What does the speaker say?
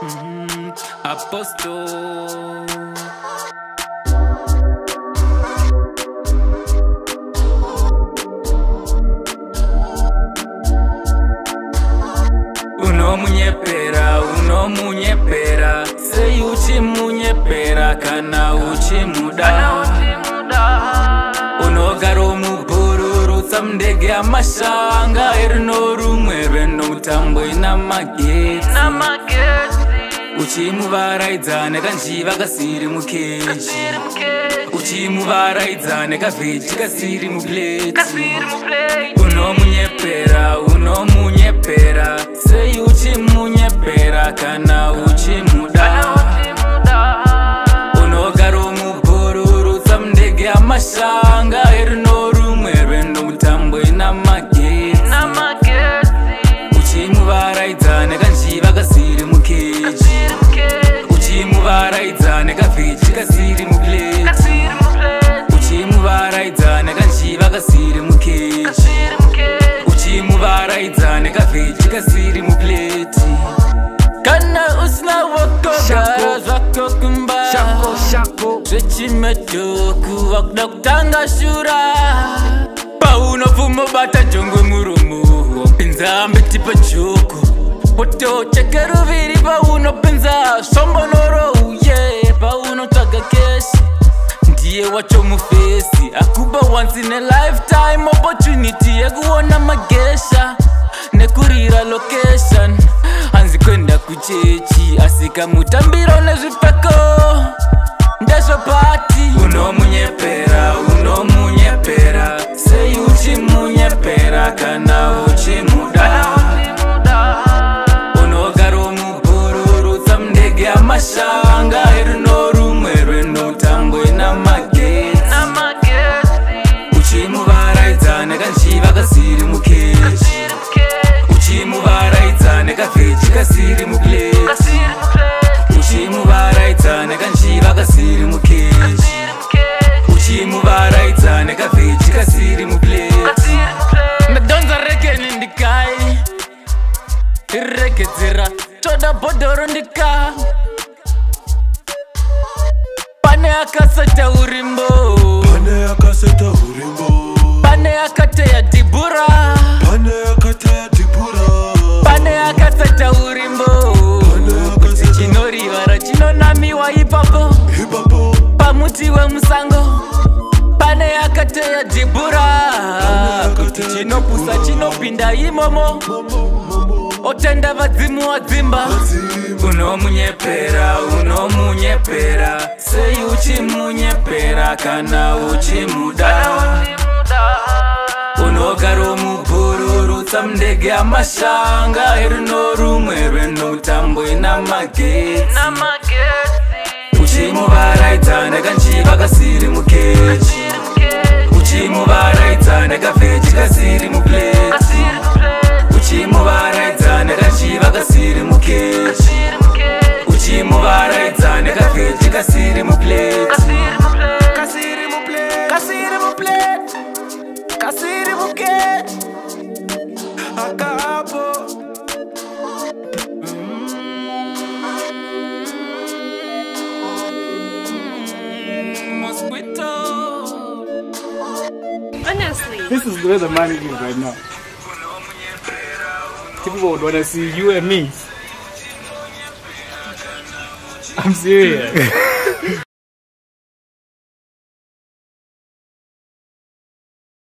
Apostle. Unomunyepera, unomunyepera, sei uchimunyepera kana uchimuda. Unogaro mubhururutsa mndege yamashanga, erino rumwe rwenomutambo ina magetsi. Uchimuvaraidza nekanjiva kasiri mukechi, uchimuvaraidza nekavhechi kasiri mupleti. Unomunyepera, unomunyepera, sei uchimunyepera kana uchimuda. Unogaro mubhururutsa mndege yamashanga, erino rumwe rwenomutambo ina magetsi. Uchimuvaraidza nekanjiva kasiri mukechi, uchimuvaraidza nekavhechi kasiri mupleti. Uchimuvaraidza nekanjiva kasiri mukechi, uchimuvaraidza nekavhechi kasiri mupleti. Kana usina wokoga zvakokumba zvechimeto kuva kuda kutanga shura. Paunopfuma bata jongwe muromo wapinza mbiti pajoko, poto cheke ruviri paunopinza svombonoro. Uye paunotsvaga keshi ndiye wacho mufesi, akupa once in a lifetime opportunity yekuona magesha nekurira location. Hanzi kwenda kuchechi asika mutambiro nezvipfeko ndezvepati. Unomunyepera, unomunyepera, sei uchimunyepera kana uchimuda. Unogaro mubhururutsa mndege yamashanga, erino rumwe rwenomutambo ina magetsi. Uchimuvaraidza nekanjiva kasiri mukechi, uchimuvaraidza nekavhechi kasiri mupleti. Uchimuvaraidza nekanjiva kasiri mukechi, uchimuvaraidza nekavhechi kasiri mupleti. Ndadhonza rekeni ndikai iregedzera toda bhodhoro ndika. Pane akaseta urimbo, pane akaseta urimbo, pane akateya dhibhura, pane akateya dhibhura, pane akaseta urimbo. Chinorivara chinonamiwa ipapo ipapo pamuti wemusango, pane akateya dhibhura. Kuti chinopusa chinopinda imomo, otenda vadzimu wadzimba. Unomunyepera, unomunyepera, sei uchimunyepera kana uchimuda. Unogaro mubhururutsa mndege yamashanga, erino rumwe rwenomutambo ina magetsi. Uchimuvaraidza nekanjiva kasiri mukechi, uchimuvaraidza nekavhechi kasiri mupleti. Uchimuvaraidza nekanjiva kasiri mukechi, uchimuvaraidza nekavhechi kasiri mupleti. Kasiri mukechi akapo. Mosquito. Honestly, this is the way the money is right now. People would want to see you and me. I'm serious.